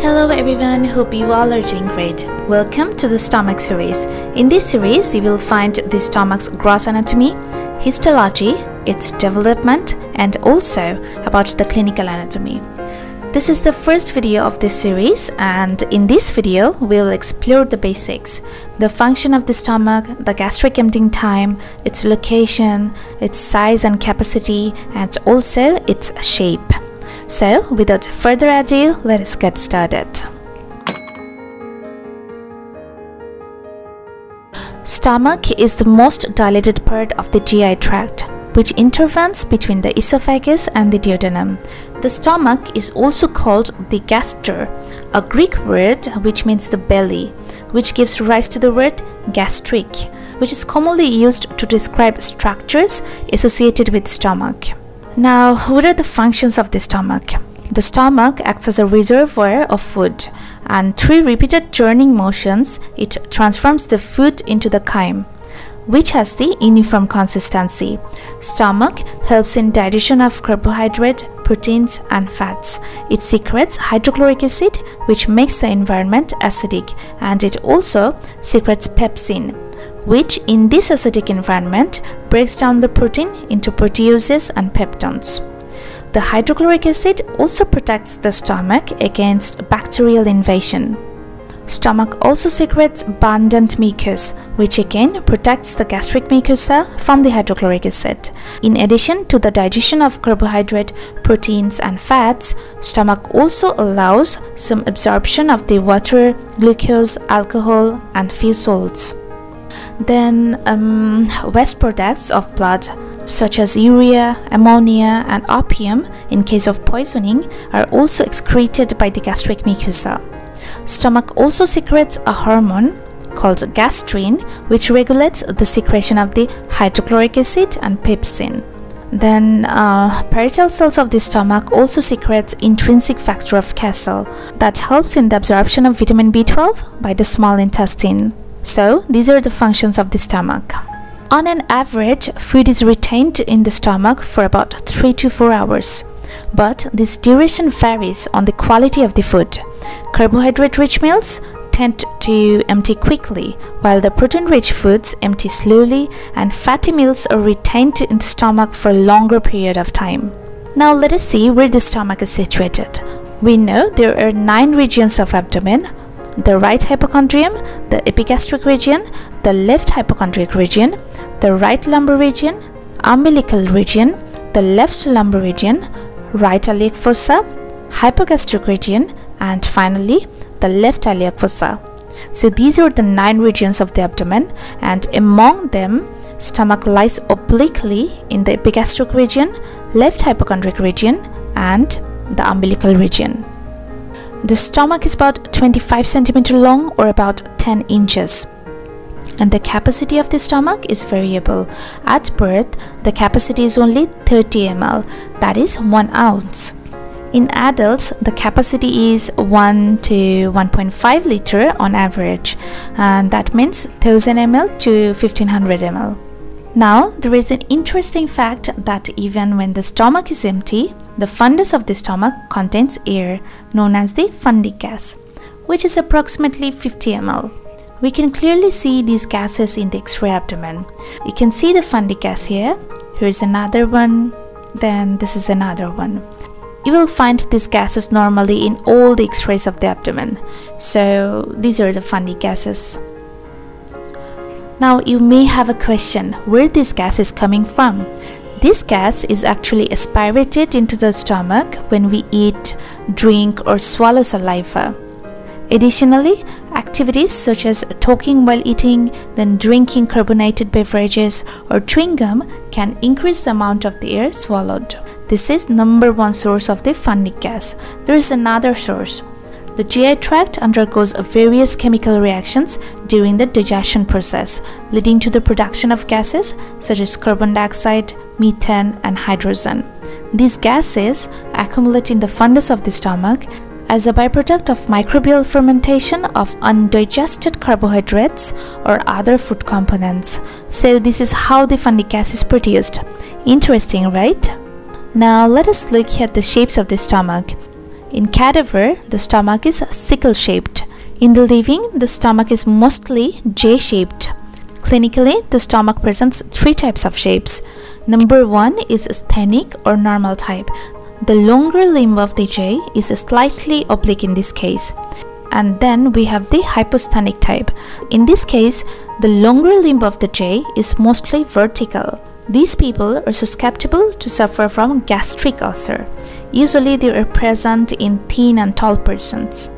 Hello everyone, hope you all are doing great. Welcome to the stomach series. In this series, you will find the stomach's gross anatomy, histology, its development, and also about the clinical anatomy. This is the first video of this series, and in this video, we will explore the basics, the function of the stomach, the gastric emptying time, its location, its size and capacity, and also its shape. So, without further ado, let us get started. Stomach is the most dilated part of the GI tract, which intervenes between the esophagus and the duodenum. The stomach is also called the gaster, a Greek word which means the belly, which gives rise to the word gastric, which is commonly used to describe structures associated with stomach. Now, what are the functions of the stomach? The stomach acts as a reservoir of food, and through repeated churning motions, it transforms the food into the chyme, which has the uniform consistency. Stomach helps in digestion of carbohydrate, proteins, and fats. It secretes hydrochloric acid, which makes the environment acidic, and it also secretes pepsin, which in this acidic environment breaks down the protein into proteases and peptones. The hydrochloric acid also protects the stomach against bacterial invasion. Stomach also secretes abundant mucus, which again protects the gastric mucosa from the hydrochloric acid. In addition to the digestion of carbohydrate, proteins, and fats, stomach also allows some absorption of the water, glucose, alcohol, and few salts. Then waste products of blood, such as urea, ammonia, and opium in case of poisoning, are also excreted by the gastric mucosa. Stomach also secretes a hormone called gastrin, which regulates the secretion of the hydrochloric acid and pepsin. Then parietal cells of the stomach also secretes intrinsic factor of castle that helps in the absorption of vitamin B12 by the small intestine. So, these are the functions of the stomach. On an average, food is retained in the stomach for about 3 to 4 hours. But this duration varies on the quality of the food. Carbohydrate-rich meals tend to empty quickly, while the protein-rich foods empty slowly, and fatty meals are retained in the stomach for a longer period of time. Now, let us see where the stomach is situated. We know there are 9 regions of abdomen: the right hypochondrium, the epigastric region, the left hypochondriac region, the right lumbar region, umbilical region, the left lumbar region, right iliac fossa, hypogastric region, and finally the left iliac fossa. So these are the 9 regions of the abdomen, and among them stomach lies obliquely in the epigastric region, left hypochondriac region, and the umbilical region. The stomach is about 25 cm long, or about 10 inches. And the capacity of the stomach is variable. At birth, the capacity is only 30 ml, that is 1 ounce. In adults, the capacity is 1 to 1.5 liter on average, and that means 1000 ml to 1500 ml. Now, there is an interesting fact that even when the stomach is empty, the fundus of the stomach contains air, known as the fundic gas, which is approximately 50 ml. We can clearly see these gases in the X-ray abdomen. You can see the fundic gas here. Here is another one, then this is another one. You will find these gases normally in all the X-rays of the abdomen. So, these are the fundic gases. Now, you may have a question, where this gas is coming from? This gas is actually aspirated into the stomach when we eat, drink, or swallow saliva. Additionally, activities such as talking while eating, then drinking carbonated beverages, or chewing gum can increase the amount of the air swallowed. This is number 1 source of the fundic gas. There is another source. The GI tract undergoes various chemical reactions during the digestion process, leading to the production of gases such as carbon dioxide, methane, and hydrogen. These gases accumulate in the fundus of the stomach as a byproduct of microbial fermentation of undigested carbohydrates or other food components. So this is how the fundic gas is produced. Interesting, right? Now let us look at the shapes of the stomach. In cadaver, the stomach is sickle-shaped. In the living, the stomach is mostly J-shaped. Clinically, the stomach presents three types of shapes. Number one is sthenic or normal type. The longer limb of the J is slightly oblique in this case. And then we have the hyposthenic type. In this case, the longer limb of the J is mostly vertical. These people are susceptible to suffer from gastric ulcer. Usually they are present in thin and tall persons.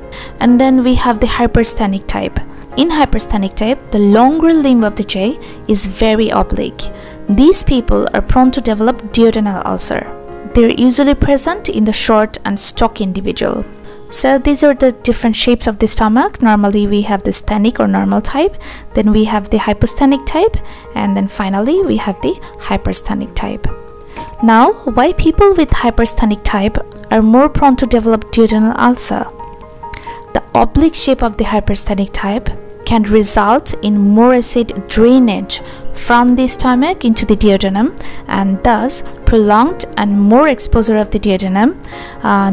And then we have the hypersthenic type. In hypersthenic type, the longer limb of the J is very oblique. These people are prone to develop duodenal ulcer. They are usually present in the short and stocky individual. So these are the different shapes of the stomach. Normally we have the sthenic or normal type, then we have the hyposthenic type, and then finally we have the hypersthenic type. Now, why people with hypersthenic type are more prone to develop duodenal ulcer? The oblique shape of the hypersthenic type can result in more acid drainage from the stomach into the duodenum, and thus prolonged and more exposure of the duodenum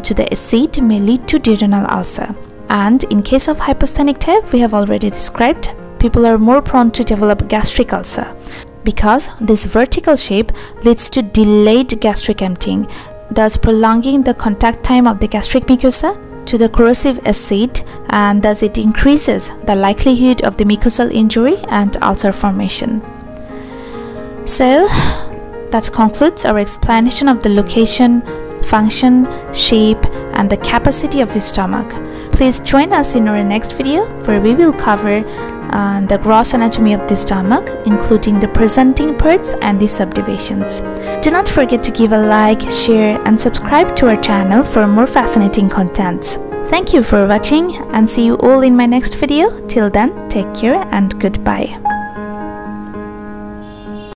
to the acid may lead to duodenal ulcer. And in case of hyposthenic type, we have already described, people are more prone to develop gastric ulcer because this vertical shape leads to delayed gastric emptying, thus prolonging the contact time of the gastric mucosa to the corrosive acid, and thus it increases the likelihood of the mucosal injury and ulcer formation. So that concludes our explanation of the location, function, shape, and the capacity of the stomach. Please join us in our next video, where we will cover the gross anatomy of the stomach, including the presenting parts and the subdivisions. Do not forget to give a like, share, and subscribe to our channel for more fascinating contents. Thank you for watching, and see you all in my next video. Till then, take care and goodbye.